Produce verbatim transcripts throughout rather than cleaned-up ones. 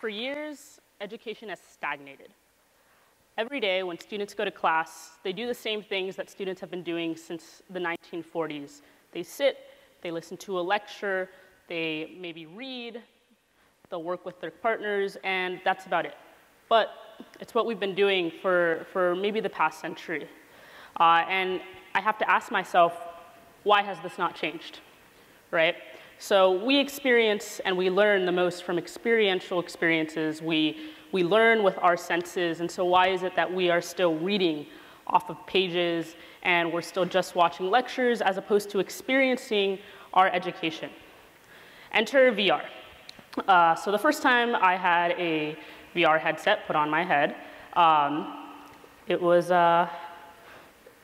For years, education has stagnated. Every day when students go to class, they do the same things that students have been doing since the nineteen forties. They sit, they listen to a lecture, they maybe read, they'll work with their partners, and that's about it. But it's what we've been doing for, for maybe the past century. Uh, and I have to ask myself, why has this not changed, right? So we experience and we learn the most from experiential experiences. We, we learn with our senses, and so why is it that we are still reading off of pages and we're still just watching lectures as opposed to experiencing our education? Enter V R. Uh, so the first time I had a V R headset put on my head, um, it was, uh,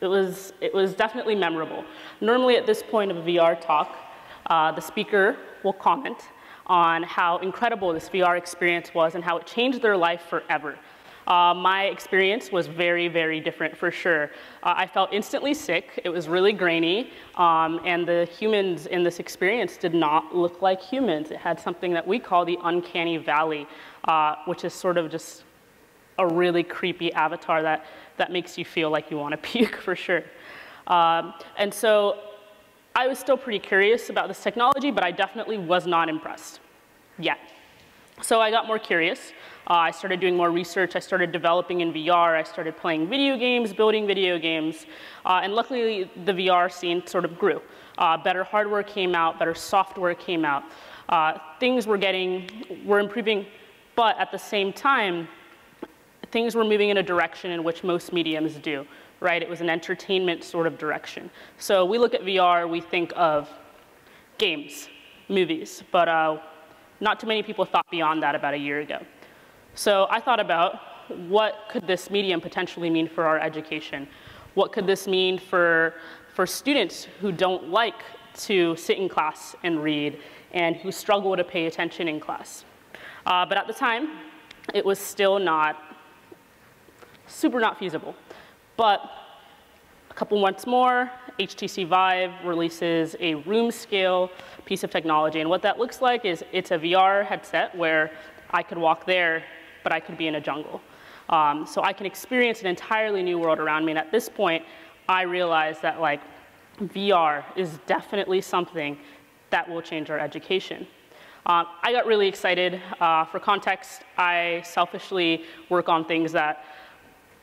it was, it was definitely memorable. Normally at this point of a V R talk, Uh, the speaker will comment on how incredible this V R experience was and how it changed their life forever. Uh, my experience was very, very different for sure. Uh, I felt instantly sick. It was really grainy, um, and the humans in this experience did not look like humans. It had something that we call the uncanny valley, uh, which is sort of just a really creepy avatar that, that makes you feel like you want to puke for sure. Um, and so, I was still pretty curious about this technology, but I definitely was not impressed yet. So I got more curious. Uh, I started doing more research. I started developing in V R. I started playing video games, building video games. Uh, and luckily, the V R scene sort of grew. Uh, better hardware came out. Better software came out. Uh, things were getting, were improving. But at the same time, things were moving in a direction in which most mediums do. Right? It was an entertainment sort of direction. So we look at V R, we think of games, movies, but uh, not too many people thought beyond that about a year ago. So I thought about what could this medium potentially mean for our education? What could this mean for, for students who don't like to sit in class and read and who struggle to pay attention in class? Uh, but at the time, it was still not, super not feasible. But a couple months more, H T C Vive releases a room scale piece of technology. And what that looks like is it's a V R headset where I could walk there, but I could be in a jungle. Um, so I can experience an entirely new world around me. And at this point, I realized that like V R is definitely something that will change our education. Uh, I got really excited. Uh, for context, I selfishly work on things that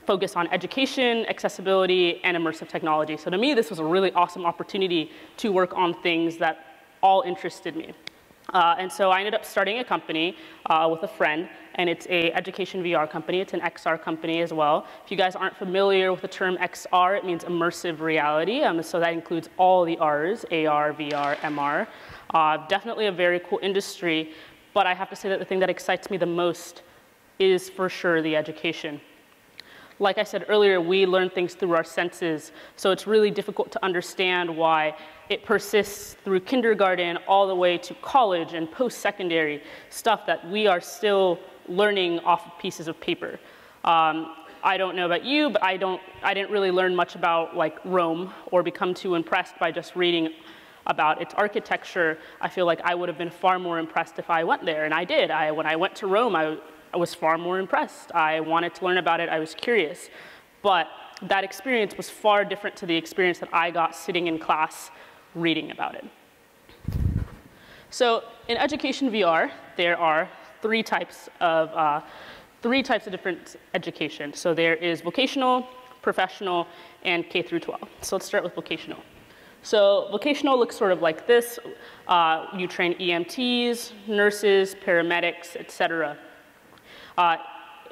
focus on education, accessibility, and immersive technology. So to me, this was a really awesome opportunity to work on things that all interested me. Uh, and so I ended up starting a company uh, with a friend, and it's a education V R company. It's an X R company as well. If you guys aren't familiar with the term X R, it means immersive reality. Um, so that includes all the R's, A R, V R, M R. Uh, definitely a very cool industry, but I have to say that the thing that excites me the most is for sure the education. Like I said earlier, we learn things through our senses, so it's really difficult to understand why it persists through kindergarten all the way to college and post-secondary stuff that we are still learning off of pieces of paper. Um, I don't know about you, but I don't, I didn't really learn much about like Rome or become too impressed by just reading about its architecture. I feel like I would have been far more impressed if I went there, and I did. I, when I went to Rome, I I was far more impressed. I wanted to learn about it. I was curious. But that experience was far different to the experience that I got sitting in class reading about it. So in education V R, there are three types of, uh, three types of different education. So there is vocational, professional, and K through twelve. So let's start with vocational. So vocational looks sort of like this. Uh, you train E M Ts, nurses, paramedics, et cetera. Uh,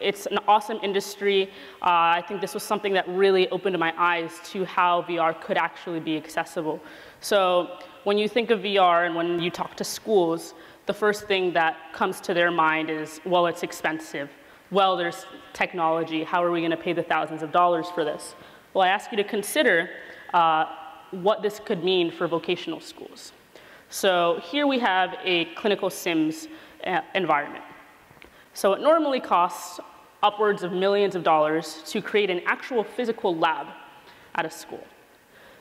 it's an awesome industry. Uh, I think this was something that really opened my eyes to how V R could actually be accessible. So when you think of V R and when you talk to schools, the first thing that comes to their mind is, well, it's expensive. Well, there's technology. How are we going to pay the thousands of dollars for this? Well, I ask you to consider uh, what this could mean for vocational schools. So here we have a clinical sims uh, environment. So it normally costs upwards of millions of dollars to create an actual physical lab at a school.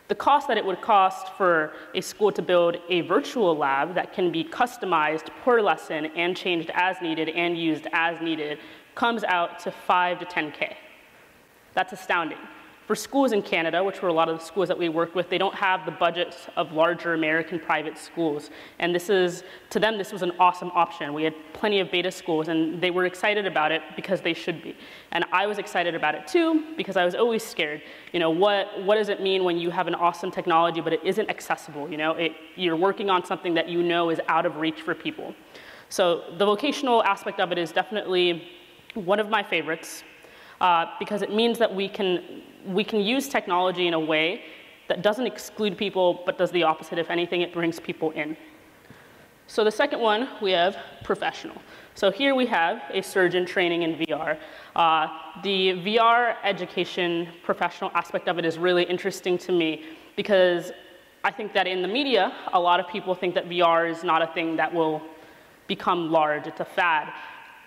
the cost that it would cost for a school to build a virtual lab that can be customized per lesson and changed as needed and used as needed comes out to five to ten K. That's astounding. For schools in Canada, which were a lot of the schools that we worked with, they don't have the budgets of larger American private schools. And this is, to them, this was an awesome option. We had plenty of beta schools, and they were excited about it because they should be. And I was excited about it too, because I was always scared. You know, what, what does it mean when you have an awesome technology, but it isn't accessible? You know, it, you're working on something that you know is out of reach for people. So the vocational aspect of it is definitely one of my favorites, uh, because it means that we can We can use technology in a way that doesn't exclude people, but does the opposite. If anything, it brings people in. So the second one, we have professional. So here we have a surgeon training in V R. Uh, the V R education professional aspect of it is really interesting to me, because I think that in the media, a lot of people think that V R is not a thing that will become large. It's a fad.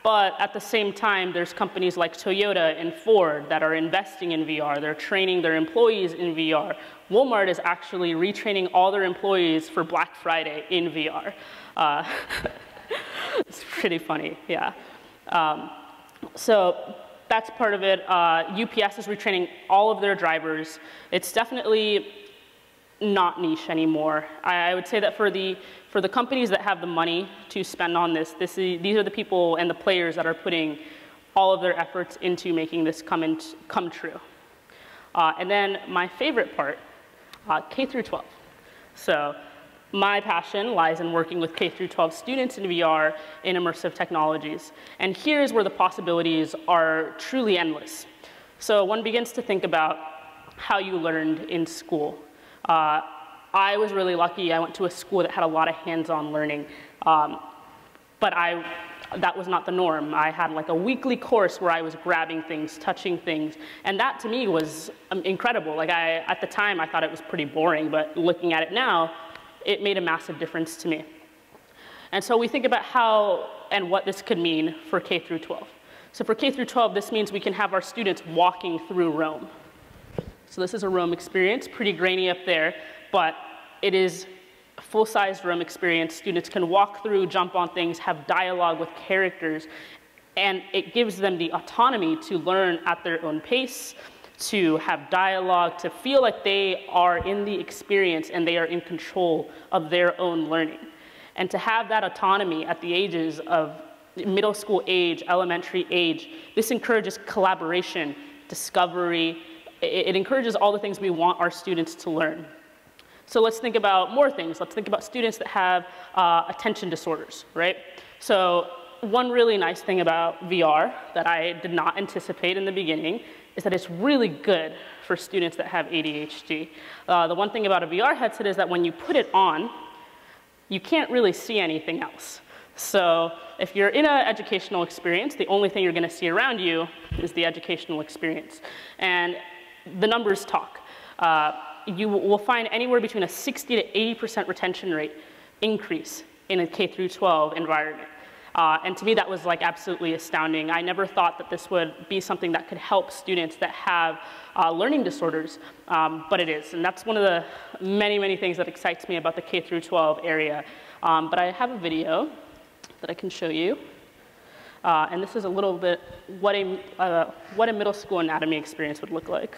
But at the same time, there's companies like Toyota and Ford that are investing in V R. They're training their employees in V R. Walmart is actually retraining all their employees for Black Friday in V R. Uh, it's pretty funny, yeah. Um, so that's part of it. Uh, U P S is retraining all of their drivers. It's definitely not niche anymore. I, I would say that for the For the companies that have the money to spend on this, this is, these are the people and the players that are putting all of their efforts into making this come, in, come true. Uh, and then my favorite part, uh, K through twelve. So my passion lies in working with K through twelve students in V R in immersive technologies. And here's where the possibilities are truly endless. So one begins to think about how you learned in school. Uh, I was really lucky. I went to a school that had a lot of hands-on learning, um, but I, that was not the norm. I had like a weekly course where I was grabbing things, touching things, and that to me was um, incredible. Like I, at the time, I thought it was pretty boring, but looking at it now, it made a massive difference to me. And so we think about how and what this could mean for K through twelve. So for K through twelve, this means we can have our students walking through Rome. So this is a Rome experience, pretty grainy up there, but it is a full-sized room experience. Students can walk through, jump on things, have dialogue with characters, and it gives them the autonomy to learn at their own pace, to have dialogue, to feel like they are in the experience and they are in control of their own learning. And to have that autonomy at the ages of middle school age, elementary age, this encourages collaboration, discovery. It encourages all the things we want our students to learn. So let's think about more things. Let's think about students that have uh, attention disorders, right? So one really nice thing about V R that I did not anticipate in the beginning is that it's really good for students that have A D H D. Uh, the one thing about a V R headset is that when you put it on, you can't really see anything else. So if you're in an educational experience, the only thing you're gonna see around you is the educational experience. And the numbers talk. Uh, you will find anywhere between a sixty to eighty percent retention rate increase in a K through twelve environment. Uh, and to me, that was like absolutely astounding. I never thought that this would be something that could help students that have uh, learning disorders, um, but it is. And that's one of the many, many things that excites me about the K through twelve area. Um, but I have a video that I can show you. Uh, and this is a little bit what a, uh, what a middle school anatomy experience would look like.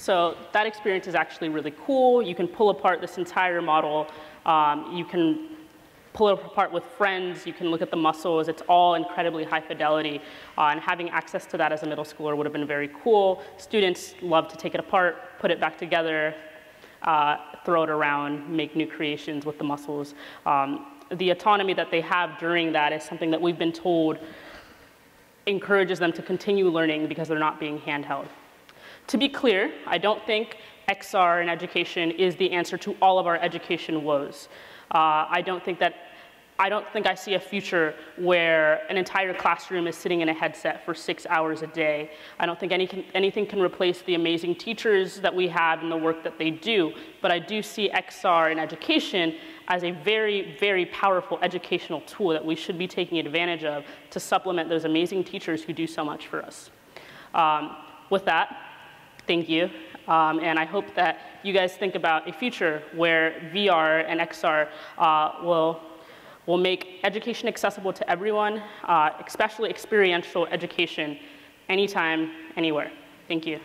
So that experience is actually really cool. You can pull apart this entire model. Um, you can pull it apart with friends. You can look at the muscles. It's all incredibly high fidelity. Uh, and having access to that as a middle schooler would have been very cool. Students love to take it apart, put it back together, uh, throw it around, make new creations with the muscles. Um, the autonomy that they have during that is something that we've been told encourages them to continue learning because they're not being handheld. To be clear, I don't think X R in education is the answer to all of our education woes. Uh, I don't think that, I don't think I see a future where an entire classroom is sitting in a headset for six hours a day. I don't think any can, anything can replace the amazing teachers that we have and the work that they do, but I do see X R in education as a very, very powerful educational tool that we should be taking advantage of to supplement those amazing teachers who do so much for us. Um, with that, thank you. Um, and I hope that you guys think about a future where V R and X R uh, will, will make education accessible to everyone, uh, especially experiential education, anytime, anywhere. Thank you.